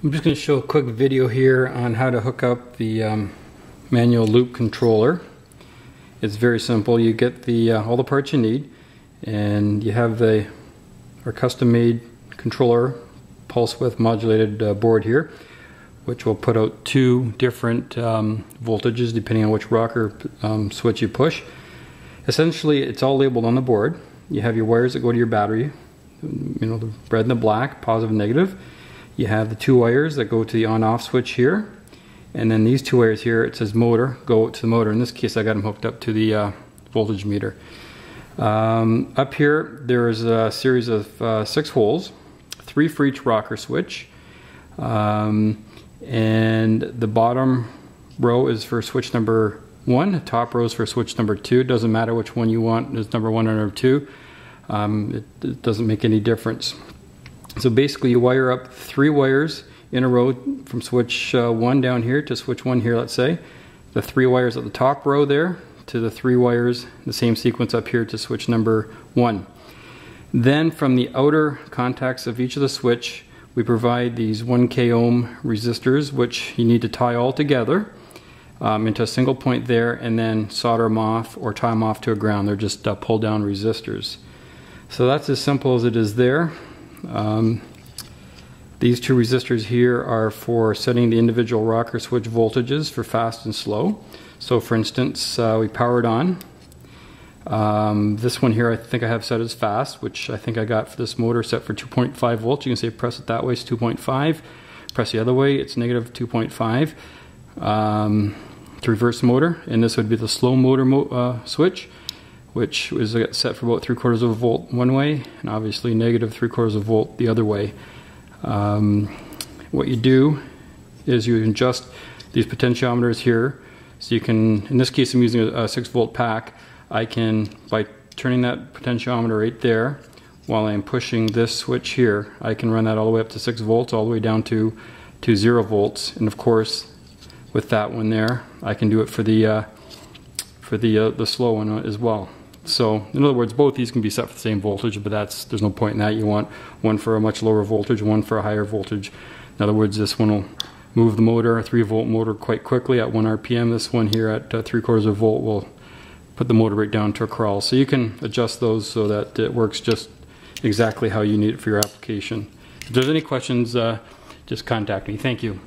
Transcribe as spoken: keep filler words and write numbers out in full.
I'm just going to show a quick video here on how to hook up the um, manual loop controller. It's very simple. You get the uh, all the parts you need, and you have the our custom-made controller pulse width modulated uh, board here, which will put out two different um, voltages depending on which rocker um, switch you push. Essentially, it's all labeled on the board. You have your wires that go to your battery, you know, the red and the black, positive and negative. You have the two wires that go to the on-off switch here, and then these two wires here, it says motor, go to the motor. In this case, I got them hooked up to the uh, voltage meter. Um, up here, there is a series of uh, six holes, three for each rocker switch, um, and the bottom row is for switch number one, the top row is for switch number two. It doesn't matter which one you want, it's number one or number two. Um, it, it doesn't make any difference. So basically you wire up three wires in a row from switch uh, one down here to switch one here, let's say. The three wires at the top row there to the three wires, the same sequence up here to switch number one. Then from the outer contacts of each of the switch, we provide these one K ohm resistors, which you need to tie all together um, into a single point there and then solder them off or tie them off to a ground. They're just uh, pull down resistors. So that's as simple as it is there. Um, these two resistors here are for setting the individual rocker switch voltages for fast and slow. So for instance, uh, we power it on. Um, this one here I think I have set as fast, which I think I got for this motor set for two point five volts. You can say press it that way, it's two point five. Press the other way, it's negative two point five. Um, to reverse motor, and this would be the slow motor mo uh, switch, which was set for about three quarters of a volt one way, and obviously negative three quarters of a volt the other way. Um, what you do is you adjust these potentiometers here, so you can, in this case I'm using a, a six volt pack, I can, by turning that potentiometer right there, while I'm pushing this switch here, I can run that all the way up to six volts, all the way down to, to zero volts, and of course, with that one there, I can do it for the, uh, for the, uh, the slow one as well. So, in other words, both these can be set for the same voltage, but that's there's no point in that. You want one for a much lower voltage, one for a higher voltage. In other words, this one will move the motor, a three volt motor, quite quickly at one R P M. This one here at uh, three quarters of a volt will put the motor right down to a crawl. So you can adjust those so that it works just exactly how you need it for your application. If there's any questions, uh, just contact me. Thank you.